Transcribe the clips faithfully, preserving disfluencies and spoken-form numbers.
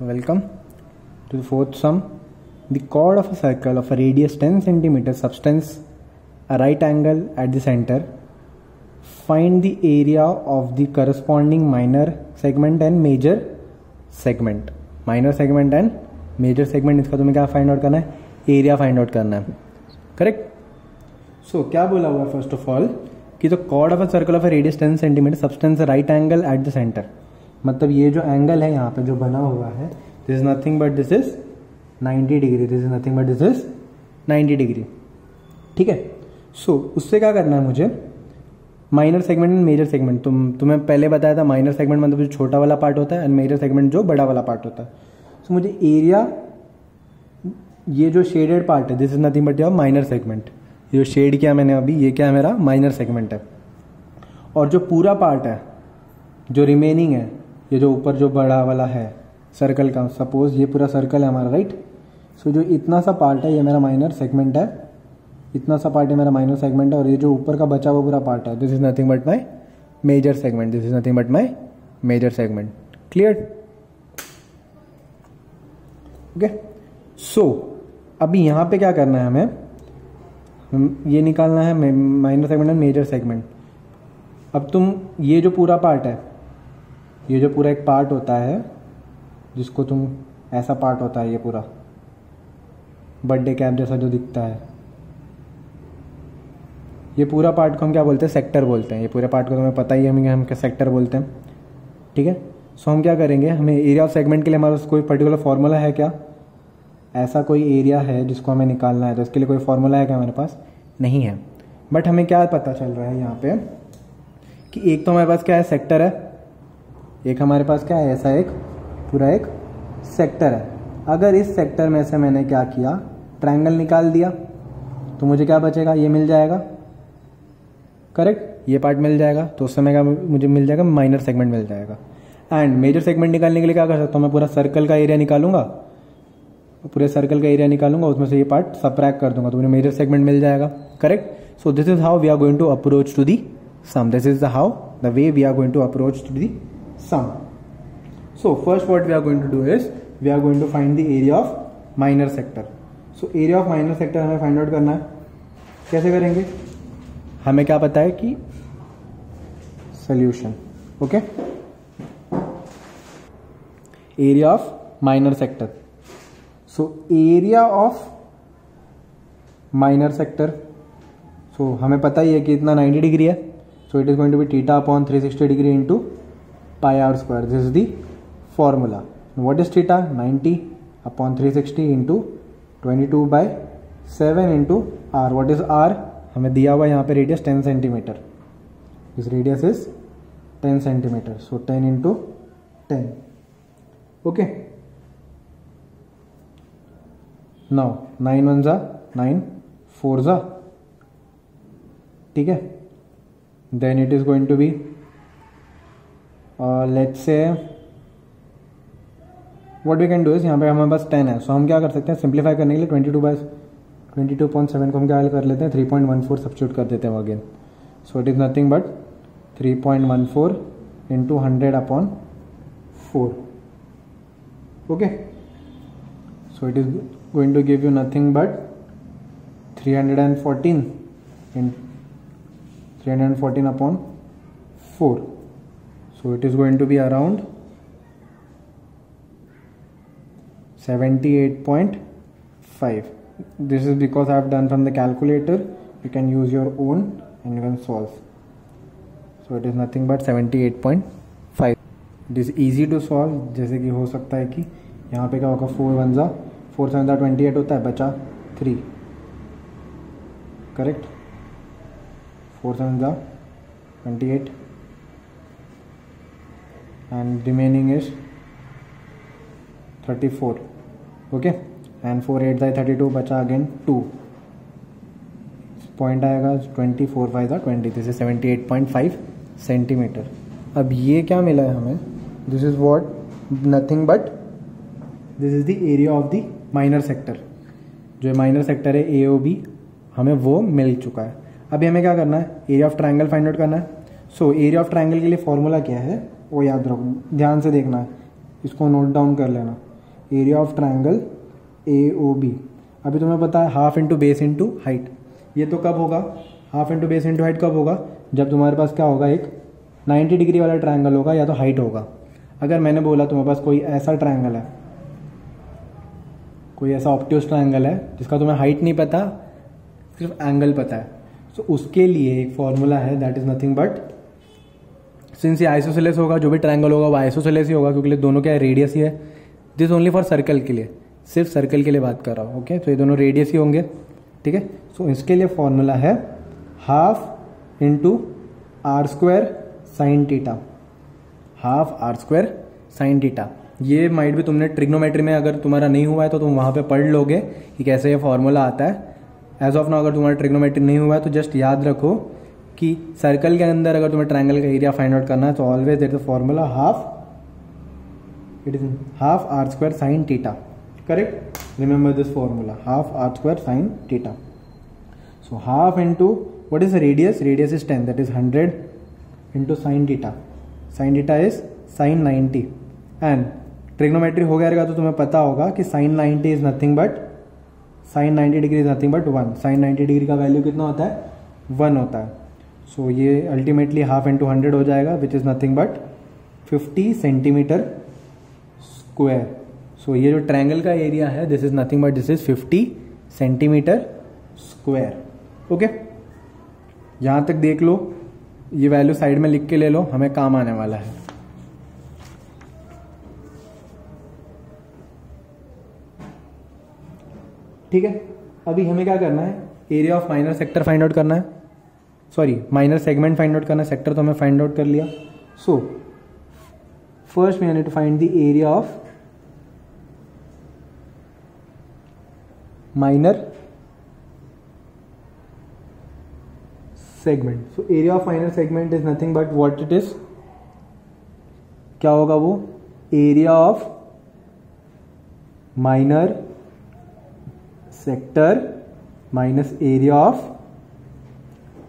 Welcome to the fourth sum. The chord of a circle of a radius ten centimeters subtends a right angle at the center. Find the area of the corresponding minor segment and major segment. Minor segment and major segment, इसका तुम्हें क्या find out करना है? Area find out करना है, correct? So क्या बोला हुआ फर्स्ट ऑफ ऑल कि the chord of a circle of a radius ten centimetre subtends right angle at the centre. मतलब ये जो एंगल है यहाँ पे जो बना हुआ है, this is nothing but this is ninety degree. This is nothing but this is ninety degree. ठीक है. सो उससे क्या करना है मुझे? Minor segment and major segment, तुम तुम्हें पहले बताया था. माइनर सेगमेंट मतलब जो छोटा वाला पार्ट होता है एंड मेजर सेगमेंट जो बड़ा वाला पार्ट होता है. सो so, मुझे एरिया, ये जो शेडेड पार्ट है this is nothing but your minor segment. ये शेड किया मैंने अभी, ये क्या है मेरा? माइनर सेगमेंट है. और जो पूरा पार्ट है, जो रिमेनिंग है, ये जो ऊपर जो बड़ा वाला है सर्कल का, सपोज ये पूरा सर्कल है हमारा, राइट? सो जो इतना सा पार्ट है ये मेरा माइनर सेगमेंट है. इतना सा पार्ट है मेरा माइनर सेगमेंट है. और ये जो ऊपर का बचा हुआ पूरा पार्ट है, this is nothing but my major segment. This is nothing but my major segment. Clear? Okay. So अभी यहाँ पे क्या करना है हमें? ये निकालना है minor segment and major segment. अब तुम ये जो पूरा पार्ट है, ये जो पूरा एक पार्ट होता है जिसको तुम, ऐसा पार्ट होता है ये पूरा बर्थडे कैप जैसा जो दिखता है, ये पूरा पार्ट को हम क्या बोलते हैं? सेक्टर बोलते हैं. ये पूरे पार्ट को तुम्हें पता ही है, हमें हम क्या सेक्टर बोलते हैं. ठीक है. सो हम क्या करेंगे? हमें एरिया ऑफ सेगमेंट के लिए हमारा कोई पर्टिकुलर फॉर्मूला है क्या? ऐसा कोई एरिया है जिसको हमें निकालना है, तो इसके लिए कोई फॉर्मूला है क्या हमारे पास? नहीं है. बट हमें क्या पता चल रहा है यहाँ पे कि एक तो हमारे पास क्या है? सेक्टर है. एक हमारे पास क्या है? ऐसा एक पूरा एक सेक्टर है. अगर इस सेक्टर में से मैंने क्या किया? ट्रायंगल निकाल दिया, तो मुझे क्या बचेगा? ये मिल जाएगा, करेक्ट? ये पार्ट मिल जाएगा. तो उससे मैं क्या, मुझे मिल जाएगा माइनर सेगमेंट मिल जाएगा. एंड मेजर सेगमेंट निकालने के लिए क्या कर सकता हूँ मैं? पूरा सर्कल का एरिया निकालूंगा, पूरे सर्कल का एरिया निकालूंगा, उसमें से ये पार्ट सबट्रैक्ट कर दूंगा, तो मुझे मेजर सेगमेंट मिल जाएगा, correct? So this is how we are going to approach to the sum. This is the how the way we are going to approach to the sum. So first what we are going to do is we are going to find the area of minor sector. So area of minor sector हमें find out करना है. कैसे करेंगे? हमें क्या पता है कि solution, okay? Area of minor sector. So area of minor sector. So हमें पता ही है कि इतना ninety डिग्री है. So it is going to be theta upon three hundred sixty degree into pi r square. This is the formula. What is theta? ninety upon three hundred sixty into twenty-two by seven into r. What is r? हमें दिया हुआ यहाँ पे radius ten centimetre. This radius is ten centimetre. So ten into ten. Okay. Now nine ones are nine, fours are. ठीक है. Then it is going to be let's say what we can do is, यहाँ पे हमारे पास ten है. So so हम क्या कर सकते हैं? सिंप्लीफाई करने के लिए twenty two by twenty two point seven को हम क्या कर लेते हैं? Three point one four substitute कर देते हैं again. So it is nothing but three point one four into hundred upon four. Okay. So it is going to give you nothing but three hundred and fourteen in three hundred and fourteen upon four. So it is going to be around seventy-eight point five. This is because I have done from the calculator. You can use your own and you can solve. So it is nothing but seventy-eight point five. It is easy to solve. जैसे कि हो सकता है कि यहाँ पे क्या होगा? फोर वन जा फोर सेवन जा ट्वेंटी एट होता है, बचा थ्री, करेक्ट? फोर सेवन जा twenty eight and remaining is thirty-four. okay. and four eight by thirty-two बचा again two. point आएगा twenty-four by the twenty. this is seventy-eight point five centimeter. अब ये क्या मिला है हमें? this is what nothing but this is the area of the minor sector. जो minor sector है A O B, हमें वो मिल चुका है. अभी हमें क्या करना है? area of triangle find out करना है. so area of triangle के लिए formula क्या है वो याद रखो, ध्यान से देखना है, इसको नोट डाउन कर लेना. Area of triangle A O B. अभी तुम्हें पता है half into base into height, ये तो कब होगा, half into base into height कब होगा, जब तुम्हारे पास क्या होगा, एक नाइन्टी डिग्री वाला ट्राइंगल होगा या तो हाइट होगा। अगर मैंने बोला तुम्हारे पास कोई ऐसा ट्राइंगल है, कोई ऐसा ऑब्ट्यूस ट्राइंगल है जिसका तुम्हें हाइट नहीं पता, सिर्फ एंगल पता है, सो so, उसके लिए एक फॉर्मूला है, that is nothing but, since ये आइसोसेलेस होगा, जो भी ट्राइंगल होगा वो आइसोसेलेस ही होगा क्योंकि दोनों क्या है, रेडियस ही है। दिस ओनली फॉर सर्कल के लिए, सिर्फ सर्कल के लिए बात कर रहा हूँ, ओके। तो ये दोनों रेडियस ही होंगे, ठीक है। सो इसके लिए फॉर्मूला है half into are square sine theta, half r square sine theta. ये माइट भी तुमने ट्रिग्नोमेट्री में, अगर तुम्हारा नहीं हुआ है तो तुम वहाँ पे पढ़ लोगे कि कैसे ये फॉर्मूला आता है। एज ऑफ नाउ अगर तुम्हारा ट्रिग्नोमेट्री नहीं हुआ है तो जस्ट याद रखो कि सर्कल के अंदर अगर तुम्हें ट्राइंगल का एरिया फाइंड आउट करना है तो always there is the formula half, it is half r square sine theta, correct. Remember this formula, half r square sine theta. So half into what is radius, radius is ten, that is hundred, into sine theta, sine theta is sine ninety. And trigonometry हो गया रहेगा तो तुम्हें पता होगा कि sine ninety is nothing but, sine ninety degree is nothing but one. Sine ninety degree का value कितना होता है, वन होता है। सो so, ये अल्टीमेटली हाफ इंटू हंड्रेड हो जाएगा which is nothing but fifty centimetre square. So ये जो ट्रायंगल का एरिया है this is nothing but this is fifty centimetre square, okay. यहाँ तक देख लो, ये वैल्यू साइड में लिख के ले लो, हमें काम आने वाला है। ठीक है, अभी हमें क्या करना है, area of minor sector find out करना है, sorry minor segment find out करना है, सेक्टर तो हमें फाइंड आउट कर लिया। So first we need to find the area of minor segment. So area of minor segment is nothing but what it is, क्या होगा वो, area of minor sector minus area of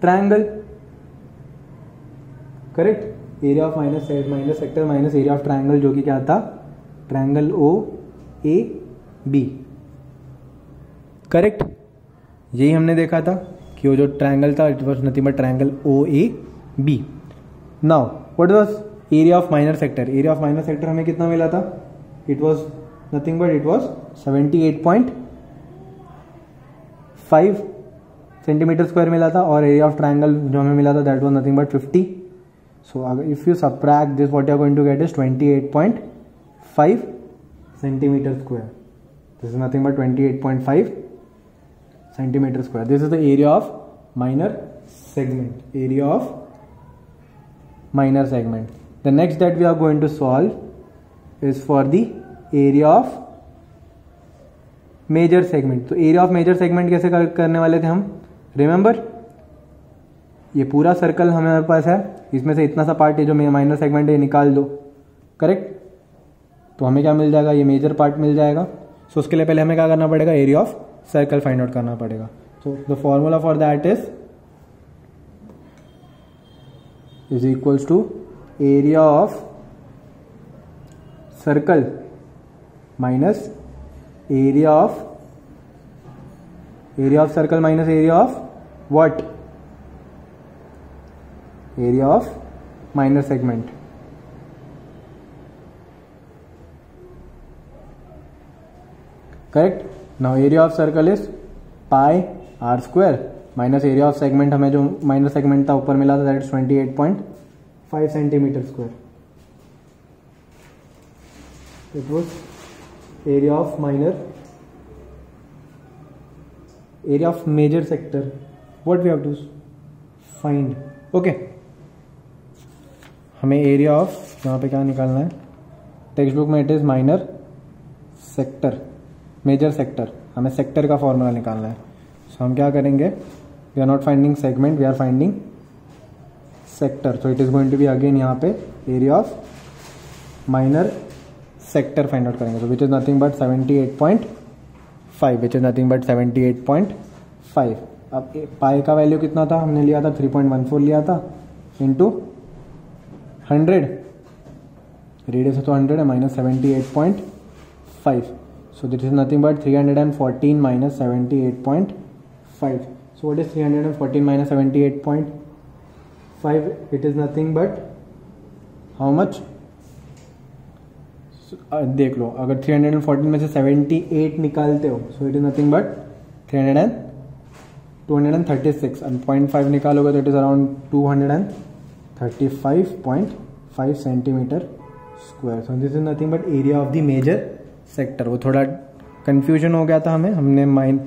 triangle, correct. Area of minus minus sector minus area of triangle, जो कि क्या था, triangle O A B, correct. यही हमने देखा था कि वो जो ट्रायंगल था it was nothing but triangle O A B. Now what was area of minor sector, area of minor sector हमें कितना मिला था, it was nothing but it was seventy eight point five centimetre square मिला था। और area of triangle जो हमें मिला था that was nothing but fifty. So अगर if you subtract this what you are going to get is twenty eight point five centimetre square, this is nothing but twenty eight point five centimetre square. This is the area of minor segment, area of minor segment. The next that we are going to solve is for the area of major segment. तो area of major segment कैसे करने वाले थे हम, remember ये पूरा circle हमारे पास है, इसमें से इतना सा पार्ट है जो माइनर सेगमेंट है, निकाल दो, करेक्ट। तो हमें क्या मिल जाएगा, ये मेजर पार्ट मिल जाएगा। सो उसके लिए पहले हमें क्या करना पड़ेगा, area of circle find out करना पड़ेगा। So the formula for that is is equals to area of circle minus area of, area of circle minus area of what, area of minor segment, correct. Now area of circle is pi are square minus area of segment, हमें जो minor segment था ऊपर मिला था that is twenty eight point five centimetre square. It was area of minor, area of major sector what we have to find, okay. हमें area of यहाँ पे क्या निकालना है, टेक्स्ट बुक में it is minor sector, major sector, हमें sector का formula निकालना है। सो so, हम क्या करेंगे, we are not finding segment, we are finding sector. So it is going to be again यहाँ पे area of minor sector find out करेंगे। तो which is nothing but seventy eight point five, which is nothing but seventy eight point five. अब pi का value कितना था, हमने लिया था थ्री पॉइंट वन फोर लिया था, इंटू हंड्रेड, रेडियस तो हंड्रेड है, minus seventy eight point five. So that is nothing but three hundred fourteen minus seventy-eight point five. So what is three hundred fourteen minus seventy-eight point five? It is nothing but how much? So, uh, देख लो, अगर three hundred fourteen में से seventy-eight निकालते हो, so it is nothing but three hundred two hundred thirty-six, and zero point five निकालोगे तो it is around two hundred thirty-five point five centimeter square. So this is nothing but area of the major sector. वो थोड़ा confusion हो गया था हमें, हमने mine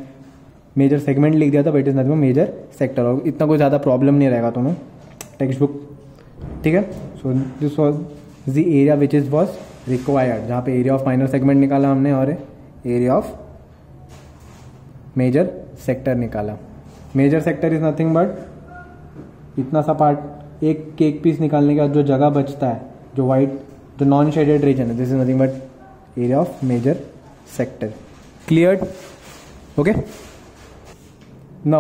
major segment लिख दिया था, but is nothing but major sector, और इतना कोई ज़्यादा प्रॉब्लम नहीं रहेगा तुम्हें टेक्स्ट बुक, ठीक है. So this was the area which is was required, जहाँ पे एरिया ऑफ माइनर सेगमेंट निकाला हमने और एरिया ऑफ मेजर सेक्टर निकाला. Major sector is nothing but इतना सा पार्ट, एक केक पीस निकालने के बाद जो जगह बचता है, जो वाइट जो नॉन शेडेड रीजन है, this is nothing but area of major sector. Clear? Okay. Now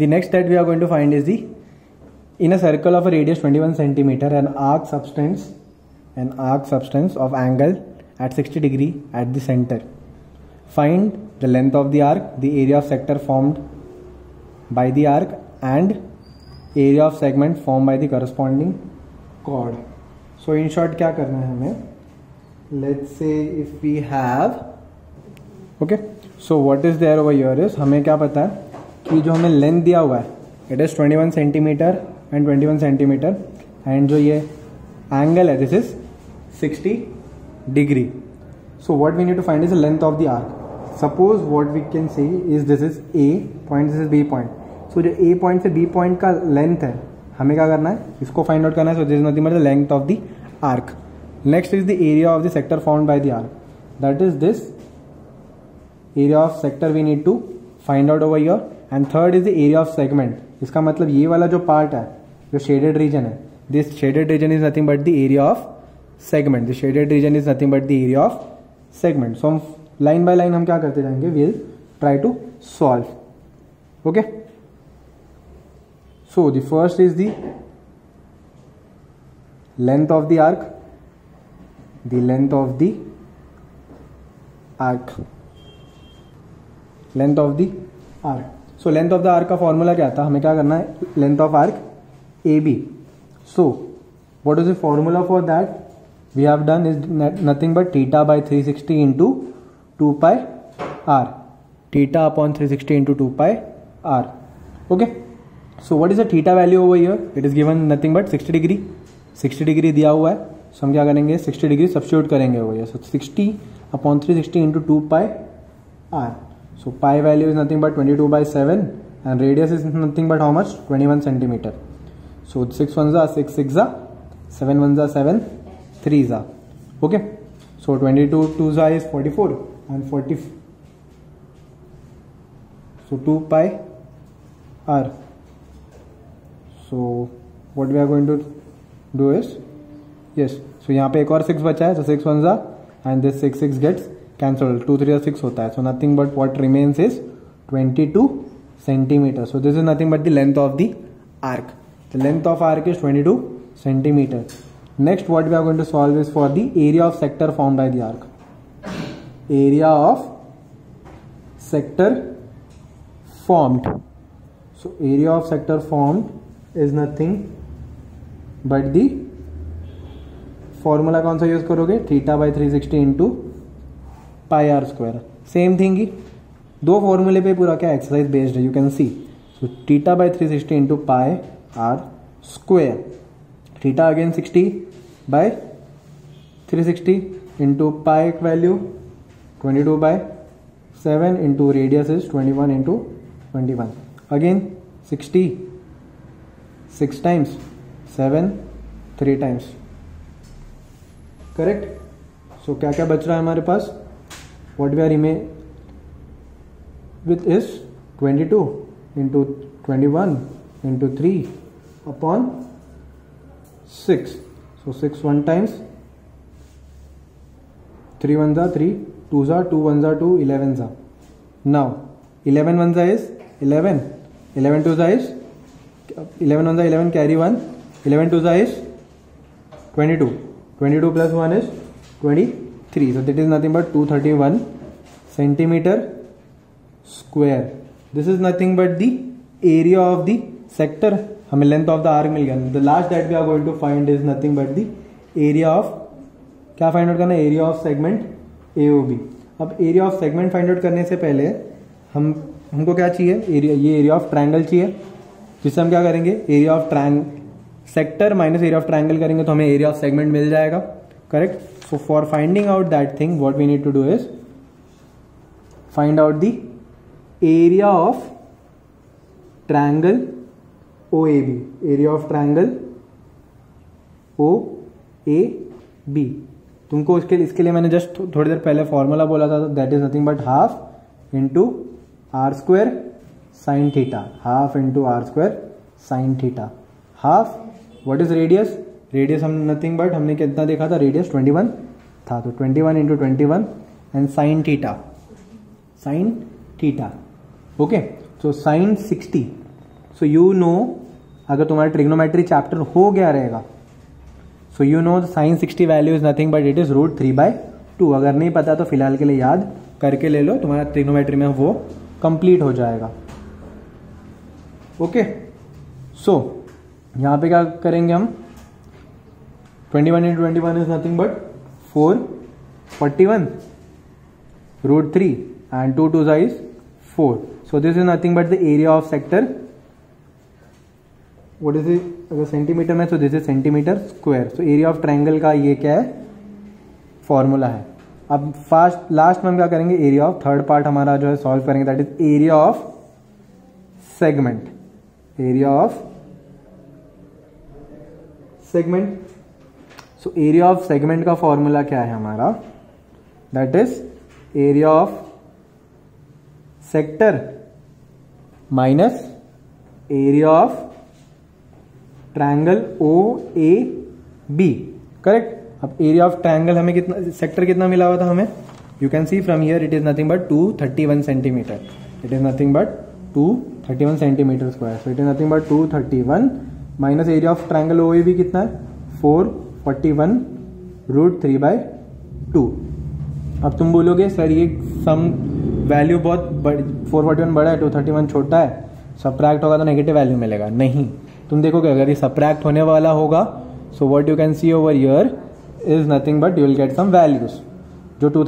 the next that we are going to find is the in a circle of a radius twenty-one centimeter an arc substance an arc substance of angle at sixty degree at the center. Find the length of the arc, the area of sector formed by the arc, and area of segment formed by the corresponding chord. So in short क्या करना है हमें, let's say if we have, okay, so what is there over here is, हमें क्या पता है कि जो हमें लेंथ दिया हुआ है it is twenty one centimetre and twenty one centimetre, and जो ये एंगल है this is sixty degree. So what we need to find is the length of the arc. Suppose what we can say is this is A point, this is B point. So जो A point से B point का length है, हमें क्या करना है, इसको find out करना है. So this is nothing but the length of the arc. Next is the area of the sector found by the arc, that is this area of sector we need to find out over your. And third is the area of segment. इसका मतलब ये वाला जो part है, जो shaded region है, this shaded region is nothing but the area of segment. This shaded region is nothing but the area of segment. So हम line by line हम क्या करते जाएंगे, we will try to solve. Okay, so the first is the length of the arc, the length of the arc, length of the arc. So length of the arc का formula क्या था, हमें क्या करना है, length of arc A B. So what is the formula for that, we have done is nothing but theta by three sixty into two pi R, theta upon three sixty into two pi R. Okay, so what is the theta value over here, it is given nothing but sixty degree. Sixty degree दिया हुआ है, so so हम क्या करेंगे, sixty degree substitute करेंगे over here. So sixty upon three sixty into two pi R. So pi value is nothing but twenty-two by seven, and radius is nothing but how much, twenty-one centimeter. So six ones are six, six are seven ones are seven, three are. Okay. So twenty-two twos are is forty-four and forty. So two pi r. So what we are going to do is, yes. So यहाँ पे एक और six बचा है, so six ones are, and this six six gets cancel, two three और six होता है. So nothing but what remains is twenty two centimetre. So this is nothing but the length of the arc. The length of arc is twenty two centimetre. Next what we are going to solve is for the area of sector formed by the arc. Area of sector formed. So area of sector formed is nothing but the formula कौन सा use करोगे, theta by three sixty into pi are square. Same thing ही, दो फॉर्मूले पे पूरा क्या exercise based है, you can see. So theta by three sixty into pi are square, theta again sixty by three sixty into pi value twenty two by seven into radius is twenty one into twenty one. Again sixty six times, seven three times. Correct. So क्या क्या बच रहा है हमारे पास, what we are remain with is twenty-two into twenty-one into three upon six. So six one times, three ones are three, twos are two, ones are two, elevens are. Now eleven ones are is eleven, eleven twos are is eleven, ones are eleven, carry one, eleven twos are is twenty-two, twenty-two plus one is twenty-two. three. So that is nothing but two hundred thirty-one centimeter square. This is nothing but the area of the sector. हमें length of the arc मिल गया. The last that we are going to find is nothing but the area of, क्या find out करना है, area of segment A O B. अब area of segment find out करने से पहले हम हमको क्या चाहिए, एरिया, ये एरिया ऑफ ट्रायंगल चाहिए, जिससे हम क्या करेंगे, area of triangle sector minus area of triangle करेंगे तो हमें एरिया ऑफ सेगमेंट मिल जाएगा. Correct. So for finding out that thing what we need to do is find out the area of triangle O A B, area of triangle O A B. तुमको इसके इसके लिए मैंने just थोड़ी देर पहले formula बोला था, that is nothing but half into are square sine theta, half into are square sine theta. Half what is radius, radius हम नथिंग बट हमने कितना देखा था, रेडियस इक्कीस था, तो इक्कीस इंटू इक्कीस and sine theta, sine theta. Okay. So sine sixty. So you know, अगर तुम्हारा ट्रिग्नोमेट्री चैप्टर हो गया रहेगा, so you know sine sixty value is nothing but it is root three by two. अगर नहीं पता तो फिलहाल के लिए याद करके ले लो, तुम्हारा ट्रिग्नोमेट्री में वो कंप्लीट हो जाएगा. ओके. सो यहाँ पे क्या करेंगे हम, twenty one into twenty one is nothing but four forty one root three and two two size four. So this is nothing but the area of sector. What is it, अगर centimetre में तो this is centimetre square. So area of triangle का ये क्या है, formula है. अब fast last में हम क्या करेंगे, एरिया ऑफ थर्ड पार्ट हमारा जो है सॉल्व करेंगे, that is area of segment. Area of segment. So area of segment का फॉर्मूला क्या है हमारा, that is area of sector minus area of triangle O A B. Correct. अब area of triangle हमें कितना, सेक्टर कितना मिला हुआ था हमें, you can see from here it is nothing but two thirty one centimetre. It is nothing but two thirty one centimetre square. So it is nothing but two thirty one minus area of triangle O A B कितना है, four forty one root three by two. अब तुम बोलोगे sir ये some value बहुत बड़ी, four forty one बड़ा है, टू थर्टी वन छोटा है, सब्ट्रैक्ट होगा तो नेगेटिव वैल्यू मिलेगा. नहीं, तुम देखोगे अगर ये सब्ट्रैक्ट होने वाला होगा, so what you can see over here is nothing but you will get some values जो टू